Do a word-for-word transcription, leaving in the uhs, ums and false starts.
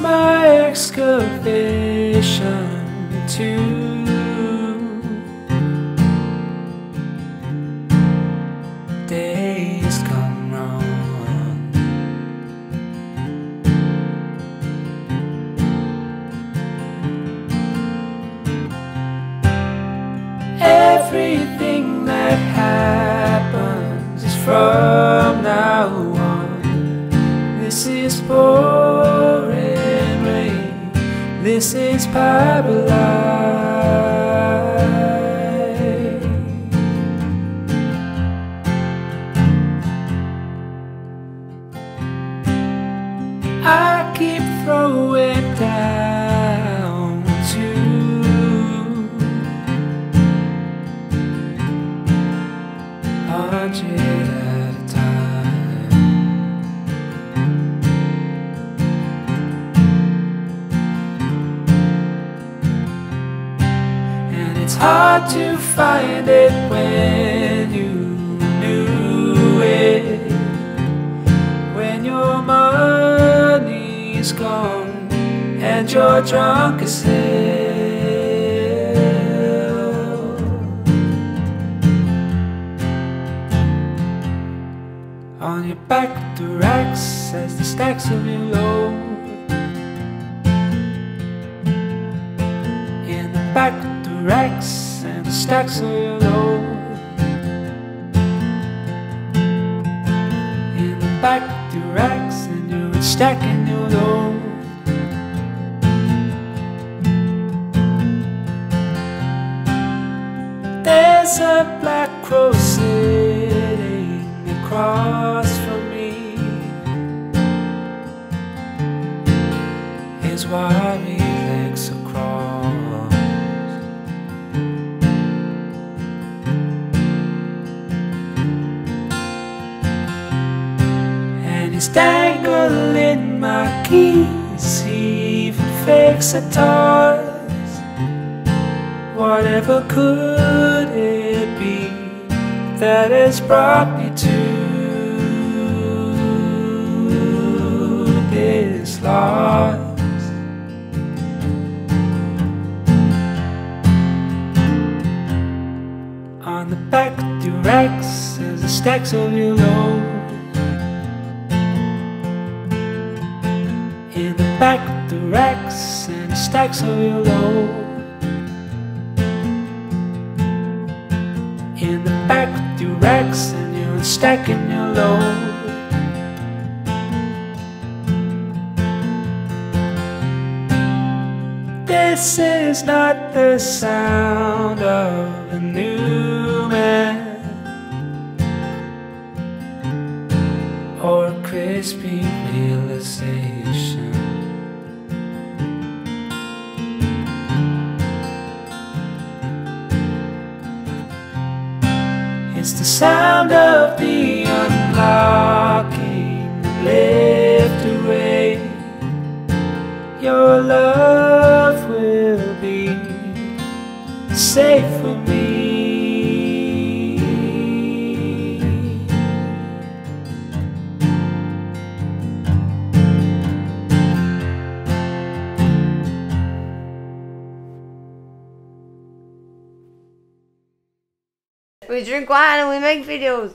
my excavation too. Days gone wrong. Everything that happens is from now on. This is pouring rain. This is paralyzed. I keep throwing down too, hundred at a time, and it's hard to find it when you knew it, when your mind is gone and you're drunk as hell. On your back the racks as the stacks of you load. In the back the racks and the stacks of you load. In the back the racks and you're stacking your load. There's a black crow sitting across from me. His wiry legs across. And he's dangling my keys. He even fakes a toss. Whatever could it be that has brought me to this loss? On the back to racks as the stacks of you load. In the back to racks and the stacks of you load. In the back through racks and you're stacking your load. This is not the sound of a new man or a crispy realization. It's the sound of the unlocking that left away. Your love will be safe for me. We drink wine and we make videos.